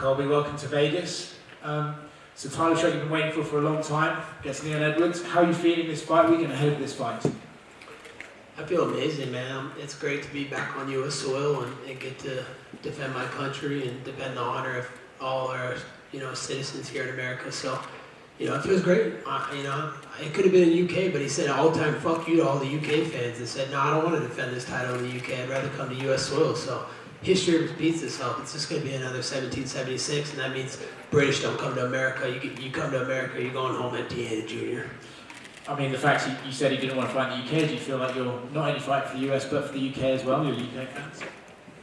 Colby, welcome to Vegas. It's a title shot you've been waiting for a long time against Leon Edwards. How are you feeling this fight week and ahead of this fight? I feel amazing, man. It's great to be back on U.S. soil and get to defend my country and defend the honor of all our, citizens here in America. So, it feels great. It could have been in the U.K., but he said all-time fuck you to all the U.K. fans and said, no, I don't want to defend this title in the U.K. I'd rather come to U.S. soil. So history repeats itself. It's just going to be another 1776, and that means British don't come to America. You come to America, you're going home empty-handed, Junior. I mean, the fact you said you didn't want to fight in the UK, do you feel like you're not only fighting for the US, but for the UK as well, your UK fans?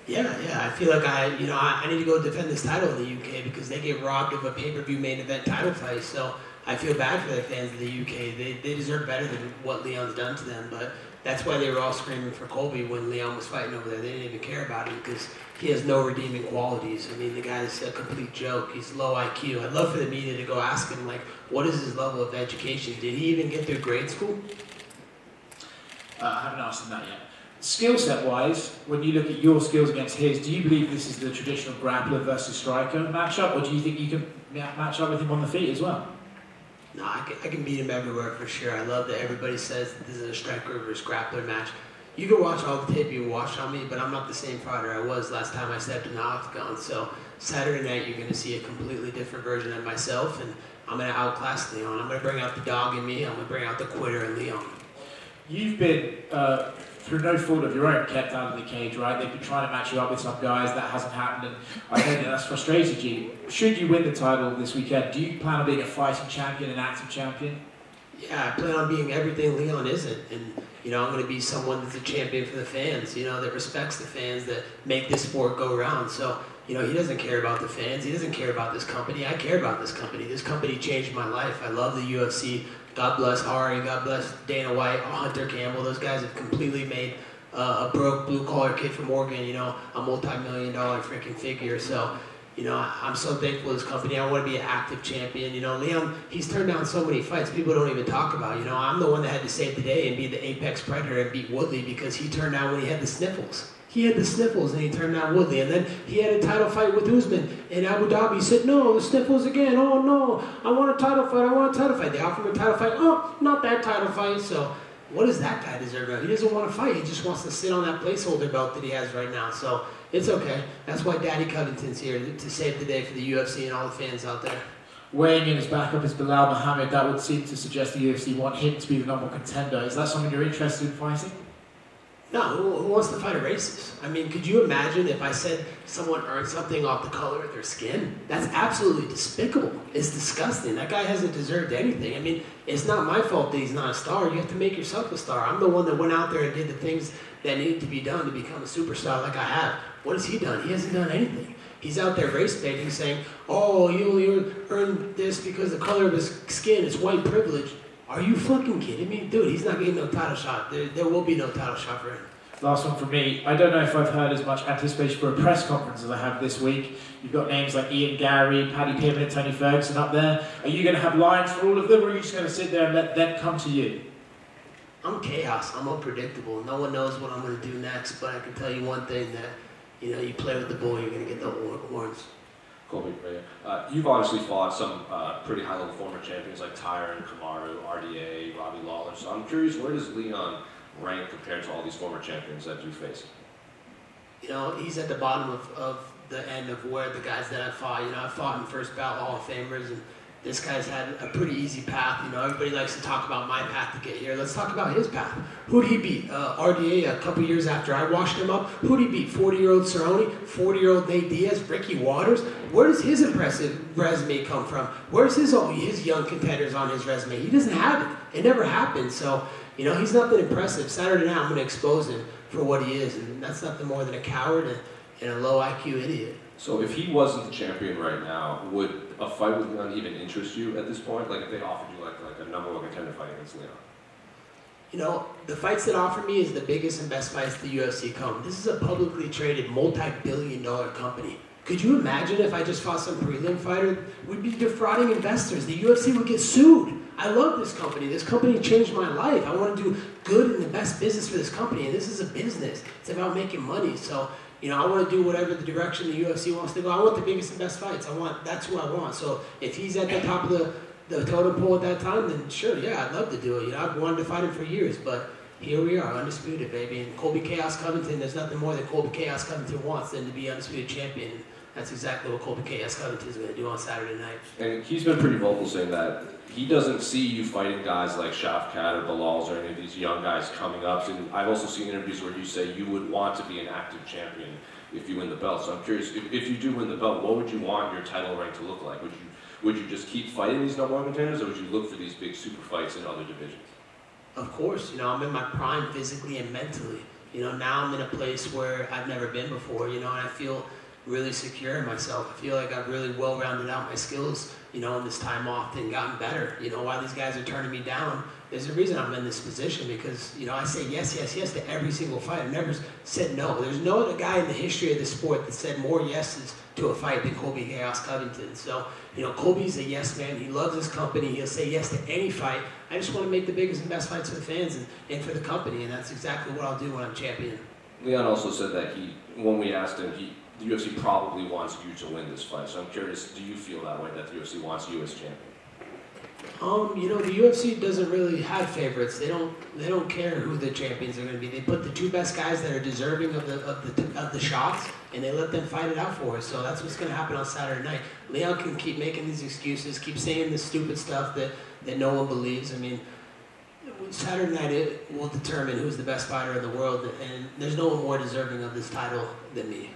Yeah, I feel like I need to go defend this title in the UK because they get robbed of a pay-per-view main event title fight, so I feel bad for the fans of the UK. They deserve better than what Leon's done to them, but that's why they were all screaming for Colby when Leon was fighting over there. They didn't even care about him because he has no redeeming qualities. I mean, the guy's a complete joke. He's low IQ. I'd love for the media to go ask him, like, what is his level of education? Did he even get through grade school? I haven't asked him that yet. Skill set-wise, when you look at your skills against his, do you believe this is the traditional grappler versus striker matchup, or do you think you can match up with him on the feet as well? No, I can beat him everywhere for sure. I love that everybody says this is a striker versus grappler match. You can watch all the tape you watched on me, but I'm not the same fighter I was last time I stepped in the octagon. So Saturday night, you're going to see a completely different version of myself, and I'm going to outclass Leon. I'm going to bring out the dog in me. I'm going to bring out the quitter in Leon. You've been, through no fault of your own, kept out of the cage, right? They've been trying to match you up with some guys. That hasn't happened, and I know that that's frustrated you. Should you win the title this weekend, do you plan on being a fighting champion, an active champion? Yeah, I plan on being everything Leon isn't. And, I'm going to be someone that's a champion for the fans, that respects the fans, that make this sport go round. So, he doesn't care about the fans. He doesn't care about this company. I care about this company. This company changed my life. I love the UFC. God bless Rory, God bless Dana White, Hunter Campbell. Those guys have completely made a broke blue-collar kid from Oregon, a multi-million-dollar freaking figure. So, I'm so thankful for this company. I want to be an active champion. Leon, he's turned down so many fights people don't even talk about. I'm the one that had to save the day and be the apex predator and beat Woodley because he turned down when he had the sniffles. He had the sniffles and he turned down Woodley, and then he had a title fight with Usman in Abu Dhabi. He said, no, the sniffles again. Oh no, I want a title fight, I want a title fight. They offered him a title fight. Oh, not that title fight. So what does that guy deserve? He doesn't want to fight. He just wants to sit on that placeholder belt that he has right now. So it's okay. That's why Daddy Covington's here to save the day for the UFC and all the fans out there. Weighing in his backup is Belal Muhammad. That would seem to suggest the UFC want him to be the number one contender. Is that someone you're interested in fighting? No, who wants to fight a racist? I mean, could you imagine if I said someone earned something off the color of their skin? That's absolutely despicable. It's disgusting. That guy hasn't deserved anything. I mean, it's not my fault that he's not a star. You have to make yourself a star. I'm the one that went out there and did the things that needed to be done to become a superstar like I have. What has he done? He hasn't done anything. He's out there race baiting, saying, oh, you earned this because the color of his skin is white privilege. Are you fucking kidding me? Dude, he's not getting no title shot. There will be no title shot for him. Last one from me. I don't know if I've heard as much anticipation for a press conference as I have this week. You've got names like Ian Gary, Paddy Pimblett, Tony Ferguson up there. Are you going to have lines for all of them, or are you just going to sit there and let them come to you? I'm chaos. I'm unpredictable. No one knows what I'm going to do next, but I can tell you one thing, that you play with the bull, you're going to get the horns. Colby, you've obviously fought some pretty high-level former champions like Tyron, Kamaru, RDA, Robbie Lawler. So I'm curious, where does Leon rank compared to all these former champions that you face? He's at the bottom of the end of where the guys that I fought. I fought in first ballot Hall of Famers, and this guy's had a pretty easy path. Everybody likes to talk about my path to get here. Let's talk about his path. Who did he beat? RDA, a couple years after I washed him up. Who did he beat? 40-year-old Cerrone, 40-year-old Nate Diaz, Ricky Waters. Where does his impressive resume come from? Where's his young contenders on his resume? He doesn't have it. It never happened. So, he's not that impressive. Saturday night, I'm going to expose him for what he is, and that's nothing more than a coward and a low IQ idiot. So if he wasn't the champion right now, would a fight with Leon even interest you at this point? Like if they offered you like a number one contender fight against Leon? The fights that offer me is the biggest and best fights the UFC come. This is a publicly traded multi-billion-dollar company. Could you imagine if I just fought some prelim fighter? We'd be defrauding investors. The UFC would get sued. I love this company. This company changed my life. I want to do good and the best business for this company, and this is a business. It's about making money. So You know, I want to do whatever the direction the UFC wants to go. I want the biggest and best fights. That's who I want. So if he's at the top of the totem pole at that time, then sure, yeah, I'd love to do it. You know, I've wanted to fight him for years, but here we are, undisputed, baby. And Colby Chaos Covington, there's nothing more that Colby Chaos Covington wants than to be undisputed champion. That's exactly what Colby Chaos Covington is going to do on Saturday night. And he's been pretty vocal saying that he doesn't see you fighting guys like Shafkat or Belal or any of these young guys coming up. And I've also seen interviews where you say you would want to be an active champion if you win the belt. So I'm curious, if you do win the belt, what would you want your title rank to look like? Would you just keep fighting these number one contenders, or would you look for these big super fights in other divisions? Of course, you know, I'm in my prime physically and mentally. You know, now I'm in a place where I've never been before, you know, and I feel really secure in myself. I feel like I've really well rounded out my skills, you know, in this time off and gotten better. You know, while these guys are turning me down, there's a reason I'm in this position, because, you know, I say yes, yes, yes to every single fight. I've never said no. There's no other guy in the history of the sport that said more yeses to a fight than Colby Chaos Covington. So, you know, Colby's a yes man. He loves his company. He'll say yes to any fight. I just want to make the biggest and best fights for the fans and for the company, and that's exactly what I'll do when I'm champion. Leon also said that when we asked him, the UFC probably wants you to win this fight. So I'm curious, do you feel that way, that the UFC wants you as champion? You know, the UFC doesn't really have favorites. They don't care who the champions are going to be. They put the two best guys that are deserving of the shots, and they let them fight it out for us. So that's what's going to happen on Saturday night. Leon can keep making these excuses, keep saying this stupid stuff that no one believes. I mean, Saturday night it will determine who's the best fighter in the world, and there's no one more deserving of this title than me.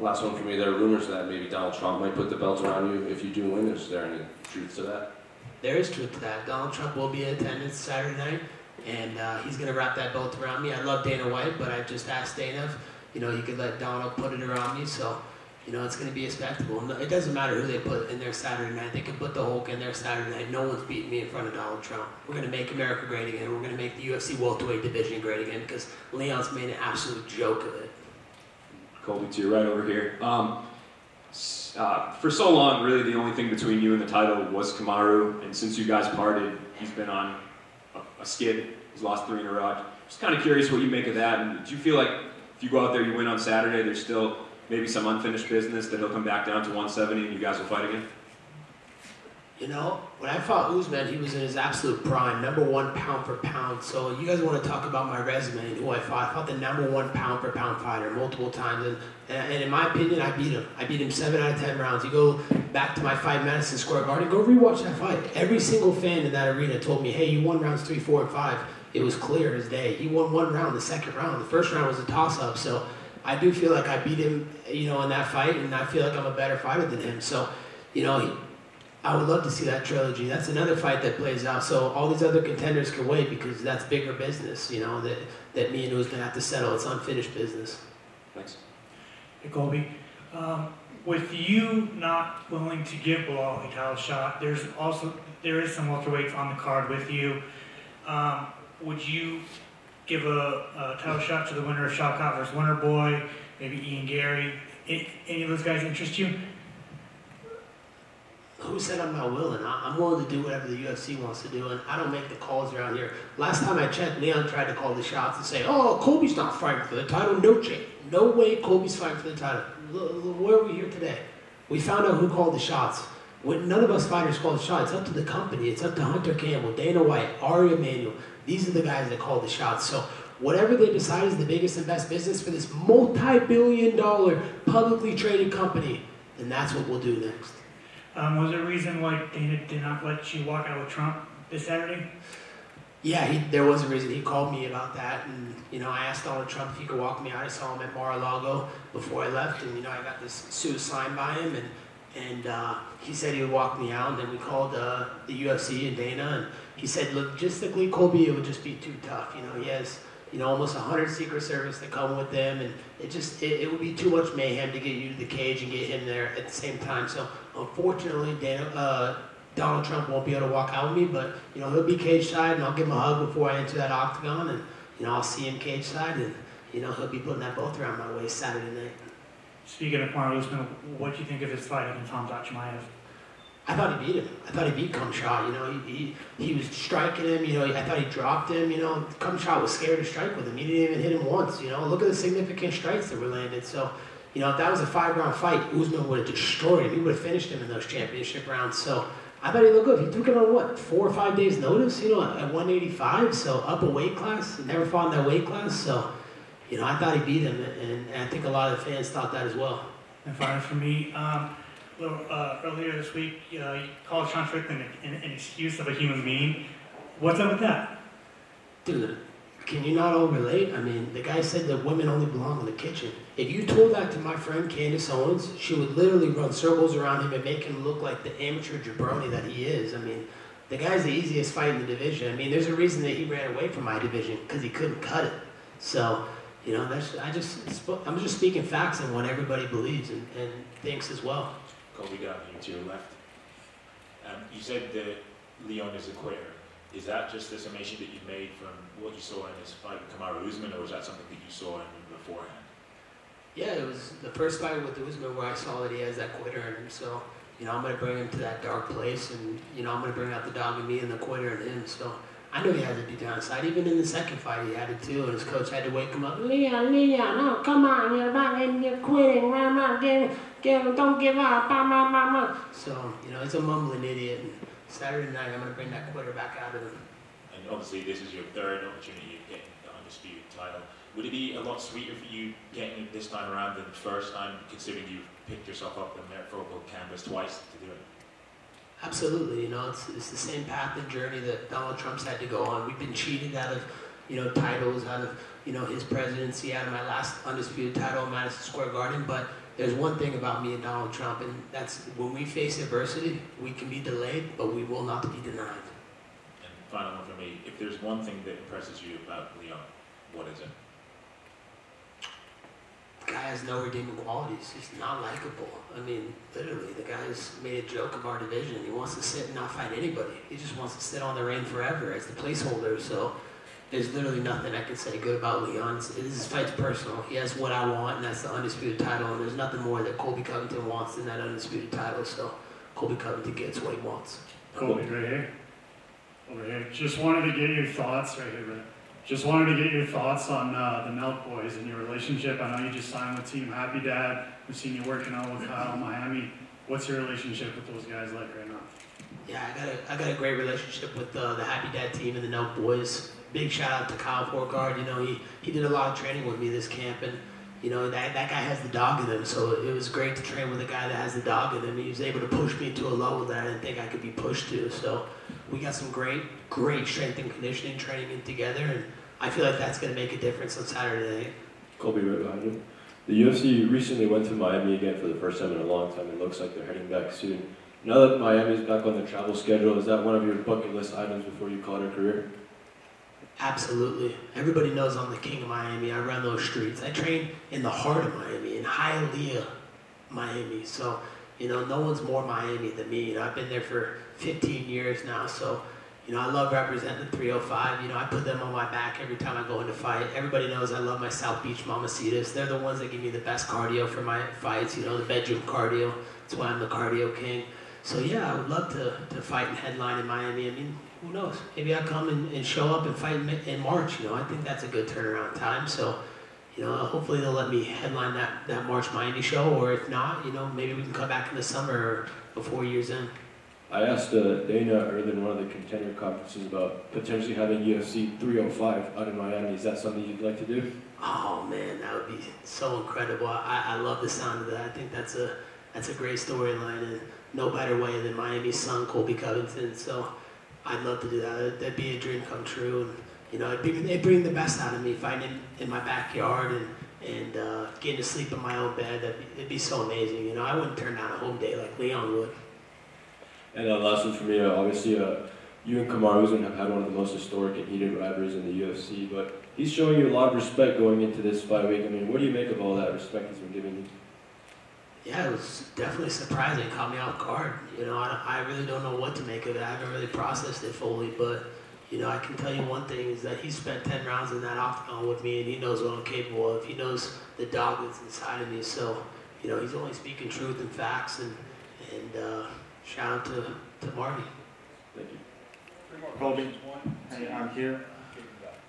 Last one for me. There are rumors that maybe Donald Trump might put the belt around you if you do win. Is there any truth to that? There is truth to that. Donald Trump will be in attendance Saturday night, and he's going to wrap that belt around me. I love Dana White, but I just asked Dana if, you know, he could let Donald put it around me. So, you know, it's going to be a spectacle. It doesn't matter who they put in there Saturday night. They can put the Hulk in there Saturday night. No one's beating me in front of Donald Trump. We're going to make America great again. We're going to make the UFC welterweight division great again, because Leon's made an absolute joke of it. Colby, to your right over here. For so long, really the only thing between you and the title was Kamaru, and since you guys parted, he's been on a skid. He's lost 3 in a row. Just kind of curious what you make of that, and do you feel like if you go out there, you win on Saturday, there's still maybe some unfinished business that he'll come back down to 170 and you guys will fight again? You know, when I fought Usman, he was in his absolute prime, #1 pound for pound. So you guys want to talk about my resume and who I fought. I fought the #1 pound for pound fighter multiple times. And in my opinion, I beat him. I beat him 7 out of 10 rounds. You go back to my fight Madison Square Garden, go rewatch that fight. Every single fan in that arena told me, hey, you won rounds 3, 4, and 5. It was clear as day. He won 1 round, the 2nd round. The 1st round was a toss-up. So I do feel like I beat him, you know, in that fight, and I feel like I'm a better fighter than him. So, you know, I would love to see that trilogy. That's another fight that plays out. So all these other contenders can wait, because that's bigger business, you know, that me and Usman have to settle. It's unfinished business. Thanks. Hey, Colby. With you not willing to give Belal a title shot, there is some welterweights on the card with you. Would you give a title shot to the winner of Shafkat versus Winter Boy, maybe Ian Gary? Any of those guys interest you? Who said I'm not willing? I'm willing to do whatever the UFC wants to do, and I don't make the calls around here. Last time I checked, Leon tried to call the shots and say, oh, Colby's not fighting for the title. No chance. No way Colby's fighting for the title. Where are we here today? We found out who called the shots. None of us fighters call the shots. It's up to the company. It's up to Hunter Campbell, Dana White, Ari Emanuel. These are the guys that call the shots. So whatever they decide is the biggest and best business for this multi-billion-dollar publicly traded company, then that's what we'll do next. Was there a reason why Dana did not let you walk out with Trump this Saturday? Yeah, there was a reason. He called me about that, and, you know, I asked Donald Trump if he could walk me out. I saw him at Mar-a-Lago before I left, and, you know, I got this suit signed by him, and he said he would walk me out, and then we called the UFC and Dana, and he said, logistically, Colby, it would just be too tough. You know, he has, you know, almost 100 Secret Service that come with them, and it would be too much mayhem to get you to the cage and get him there at the same time. So unfortunately, Donald Trump won't be able to walk out with me, but, you know, he'll be cage side, and I'll give him a hug before I enter that octagon, and, you know, I'll see him cage side, and, you know, he'll be putting that belt around my waist Saturday night. Speaking of Kamaru Usman, what do you think of his fight against Khamzat Chimaev? I thought he beat him. I thought he beat Kumsha, you know. He was striking him, you know. I thought he dropped him, you know. Kumsha was scared to strike with him. He didn't even hit him once, you know. Look at the significant strikes that were landed. So, you know, if that was a 5-round fight, Usman would have destroyed him. He would have finished him in those championship rounds. So I thought he looked good. He took it on, what, 4 or 5 days' notice, you know, at 185. So up a weight class. Never fought in that weight class. So, you know, I thought he beat him. And I think a lot of the fans thought that as well. And finally for me, earlier this week, you know, you called Sean Strickland an excuse of a human being. What's up with that? Dude, can you not all relate? I mean, the guy said that women only belong in the kitchen. If you told that to my friend Candace Owens, she would literally run circles around him and make him look like the amateur jabroni that he is. I mean, the guy's the easiest fight in the division. I mean, there's a reason that he ran away from my division, because he couldn't cut it. So, you know, I'm just speaking facts and what everybody believes and thinks as well. Colby Covington, to your left. You said that Leon is a quitter. Is that just the summation that you made from what you saw in his fight with Kamaru Usman, or was that something that you saw in him beforehand? Yeah, it was the first fight with Usman where I saw that he has that quitter in him. So, you know, I'm going to bring him to that dark place, and, you know, I'm going to bring out the dog in me and the quitter in him. So I knew he had to be downside. Even in the second fight, he had it too, and his coach had to wake him up. Leon, no, come on, you're quitting, don't give up, So, you know, he's a mumbling idiot, and Saturday night I'm going to bring that quitter back out of him. And obviously this is your third opportunity of getting the undisputed title. Would it be a lot sweeter for you getting it this time around than the first time, considering you've picked yourself up on that vertical canvas twice to do it? Absolutely, you know, it's the same path and journey that Donald Trump's had to go on. We've been cheated out of, you know, titles, out of, you know, his presidency, out of my last undisputed title in Madison Square Garden. But there's one thing about me and Donald Trump, and that's when we face adversity, we can be delayed, but we will not be denied. And final one for me, if there's one thing that impresses you about Leon, what is it? The guy has no redeeming qualities. He's not likable. I mean, literally, the guy's made a joke of our division. He wants to sit and not fight anybody. He just wants to sit on the reign forever as the placeholder. So there's literally nothing I can say good about Leon. This fight's personal. He has what I want, and that's the undisputed title. And there's nothing more that Colby Covington wants than that undisputed title. So Colby Covington gets what he wants. Colby, right here. Over here. Just wanted to get your thoughts right here, Rick. Just wanted to get your thoughts on the Nelk boys and your relationship. I know you just signed with Team Happy Dad. We've seen you working out with Kyle in Miami. What's your relationship with those guys like right now? Yeah, I got a great relationship with the Happy Dad team and the Nelk boys. Big shout out to Kyle Forgeard. You know, he did a lot of training with me this camp, and you know that guy has the dog in him. So it was great to train with a guy that has the dog in him. He was able to push me to a level that I didn't think I could be pushed to. So we got some great strength and conditioning training together, and I feel like that's going to make a difference on Saturday night. Colby, right behind you. The UFC recently went to Miami again for the first time in a long time. It looks like they're heading back soon. Now that Miami's back on the travel schedule, is that one of your bucket list items before you call it a career? Absolutely. Everybody knows I'm the king of Miami. I run those streets. I train in the heart of Miami, in Hialeah, Miami. So, you know, no one's more Miami than me. You know, I've been there for 15 years now. So, you know, I love representing the 305. You know, I put them on my back every time I go into fight. Everybody knows I love my South Beach Mamacitas. They're the ones that give me the best cardio for my fights, you know, the bedroom cardio. That's why I'm the cardio king. So, yeah, I would love to fight and headline in Miami. I mean, who knows? Maybe I'll come and show up and fight in March. You know, I think that's a good turnaround time. So, you know, hopefully they'll let me headline that March Miami show. Or if not, you know, maybe we can come back in the summer or before year's end. I asked Dana earlier in one of the contender conferences about potentially having UFC 305 out in Miami. Is that something you'd like to do? Oh, man, that would be so incredible. I love the sound of that. I think that's a great storyline. And no better way than Miami's son, Colby Covington. So I'd love to do that. That'd be a dream come true, and you know, it'd bring the best out of me fighting in my backyard and getting to sleep in my own bed. It'd be so amazing. You know, I wouldn't turn down a home day like Leon would. And last one for me, obviously, you and Kamaru Usman have had one of the most historic and heated rivalries in the UFC, but he's showing you a lot of respect going into this fight week. I mean, what do you make of all that respect he's been giving you? Yeah, it was definitely surprising. It caught me off guard. You know, I really don't know what to make of it. I haven't really processed it fully, but, you know, I can tell you one thing is that he spent 10 rounds in that octagon with me, and he knows what I'm capable of. He knows the dog that's inside of me. So, you know, he's only speaking truth and facts, and Sean to Marty. Thank you. Colby, hey, I'm here.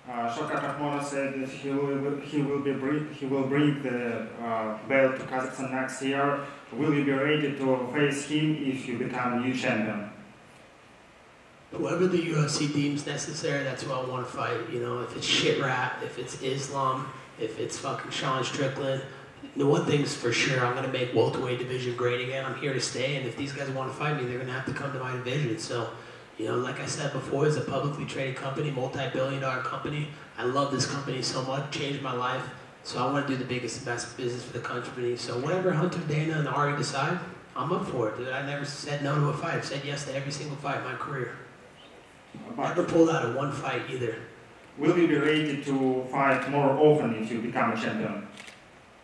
Shafkat Rakhmonov said that he will bring the belt to Kazakhstan next year. Will you be ready to face him if you become new champion? Whoever the UFC deems necessary, that's who I want to fight. You know, if it's shit rap, if it's Islam, if it's fucking Sean Strickland. The one thing's for sure, I'm going to make welterweight division great again. I'm here to stay, and if these guys want to fight me, they're going to have to come to my division. So, you know, like I said before, it's a publicly traded company, multi-billion-dollar company. I love this company so much, changed my life. So I want to do the biggest and best business for the country. So whatever Hunter, Dana, and Ari decide, I'm up for it. I never said no to a fight. I've said yes to every single fight in my career. Never pulled out of one fight either. Will you be ready to fight more often if you become a champion?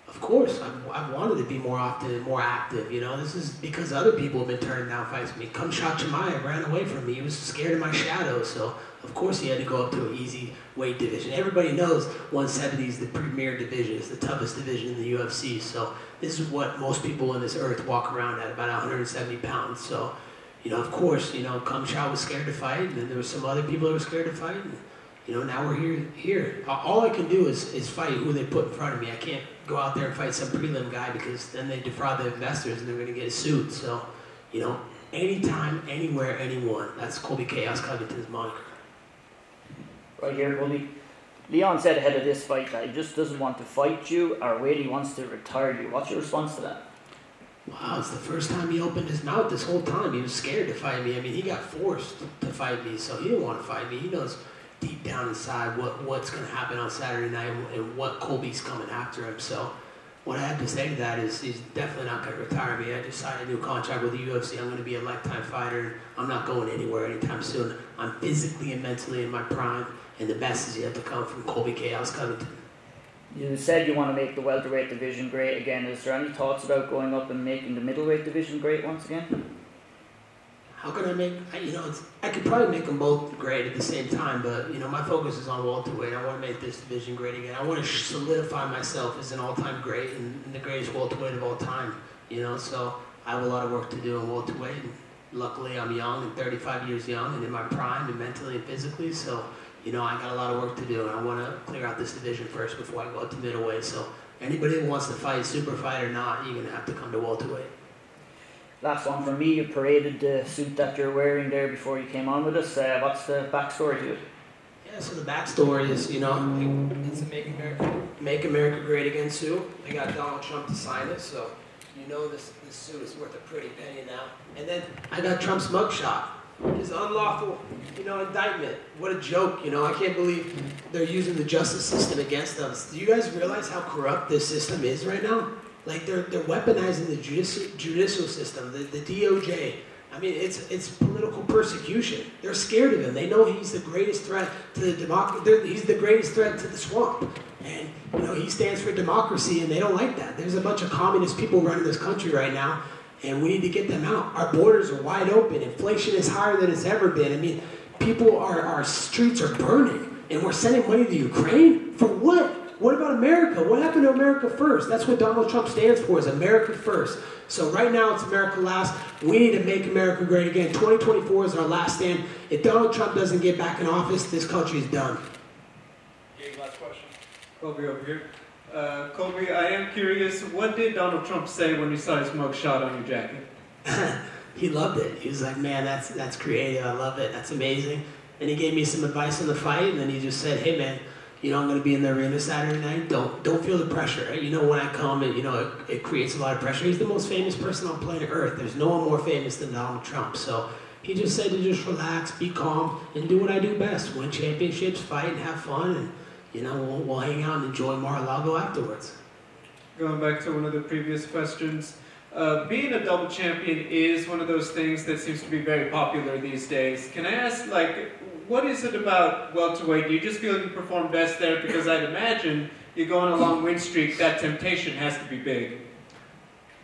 Of course, I've wanted to be more often and more active, you know. This is because other people have been turning down fights for me. Khamzat Chimaev ran away from me. He was scared of my shadow, so of course he had to go up to an easy weight division. Everybody knows 170 is the premier division. It's the toughest division in the UFC, so this is what most people on this earth walk around at, about 170 pounds. So, you know, of course, you know, Kumsha was scared to fight, and then there were some other people that were scared to fight, and, you know, now we're here. All I can do is fight who they put in front of me. I can't go out there and fight some prelim guy because then they defraud the investors and they're going to get sued. So, you know, anytime, anywhere, anyone. That's Colby Chaos Covington's moniker. Right here, Colby. Leon said ahead of this fight that he just doesn't want to fight you or really wants to retire you. What's your response to that? Wow, it's the first time he opened his mouth this whole time. He was scared to fight me. I mean, he got forced to fight me, so he didn't want to fight me. He knows deep down inside what's going to happen on Saturday night and what Colby's coming after him. So what I have to say to that is he's definitely not going to retire me. I just signed a new contract with the UFC. I'm going to be a lifetime fighter. I'm not going anywhere anytime soon. I'm physically and mentally in my prime, and the best is yet to come from Colby Chaos Covington. You said you want to make the welterweight division great again. Is there any thoughts about going up and making the middleweight division great once again? How can I make, you know, I could probably make them both great at the same time, but, you know, my focus is on welterweight. I want to make this division great again. I want to solidify myself as an all-time great and the greatest welterweight of all time, you know, so I have a lot of work to do in welterweight. And luckily, I'm young and 35 years young and in my prime and mentally and physically, so, you know, I got a lot of work to do, and I want to clear out this division first before I go up to middleweight. So anybody who wants to fight, super fight or not, you're going to have to come to welterweight. Last one from me. You paraded the suit that you're wearing there before you came on with us. What's the backstory to it? Yeah, so the backstory is, you know, it's a Make America Great Again suit. They got Donald Trump to sign it, so you know this suit is worth a pretty penny now. And then I got Trump's mugshot. His unlawful, you know, indictment. What a joke, you know. I can't believe they're using the justice system against us. Do you guys realize how corrupt this system is right now? Like, they're weaponizing the judicial system, the DOJ. I mean, it's political persecution. They're scared of him. They know he's the greatest threat to the democracy. He's the greatest threat to the swamp. And, you know, he stands for democracy, and they don't like that. There's a bunch of communist people running this country right now, and we need to get them out. Our borders are wide open. Inflation is higher than it's ever been. I mean, people are, our streets are burning, and we're sending money to Ukraine? For what? What about America? What happened to America first? That's what Donald Trump stands for, is America first. So right now it's America last. We need to make America great again. 2024 is our last stand. If Donald Trump doesn't get back in office, this country is done. Okay, last question. Colby over here. Colby, I am curious, what did Donald Trump say when he saw his mugshot on your jacket? He loved it. He was like, man, that's creative. I love it. That's amazing. And he gave me some advice on the fight, and then he just said, hey, man, you know, I'm going to be in the arena Saturday night. Don't feel the pressure. You know, when I come, and, you know, it creates a lot of pressure. He's the most famous person on planet Earth. There's no one more famous than Donald Trump. So he just said to just relax, be calm, and do what I do best. Win championships, fight, and have fun, and, you know, we'll hang out and enjoy Mar-a-Lago afterwards. Going back to one of the previous questions, being a double champion is one of those things that seems to be very popular these days. Can I ask, like, what is it about welterweight? Do you just feel you perform best there? Because I'd imagine you go on a long win streak, that temptation has to be big.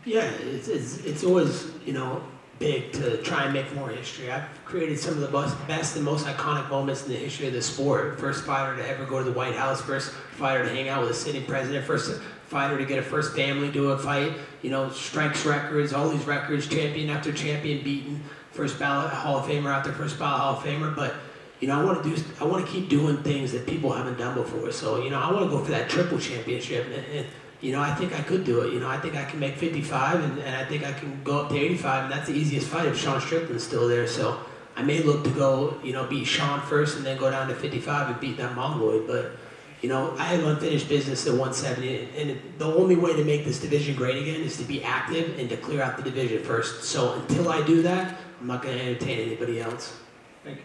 Yeah, it's always, you know, big to try and make more history. I've created some of the best and most iconic moments in the history of the sport. First fighter to ever go to the White House, first fighter to hang out with a sitting president, first fighter to get a first family to a fight. You know, strikes records, all these records, champion after champion beaten, first ballot Hall of Famer after first ballot Hall of Famer. But you know, I want to keep doing things that people haven't done before. So you know, I want to go for that triple championship. And you know, I think I could do it. You know, I think I can make 55, and I think I can go up to 85, and that's the easiest fight if Sean Strickland's still there. So I may look to go, you know, beat Sean first and then go down to 55 and beat that Mongoloid. But, you know, I have unfinished business at 170. And the only way to make this division great again is to be active and to clear out the division first. So until I do that, I'm not going to entertain anybody else. Thank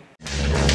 you.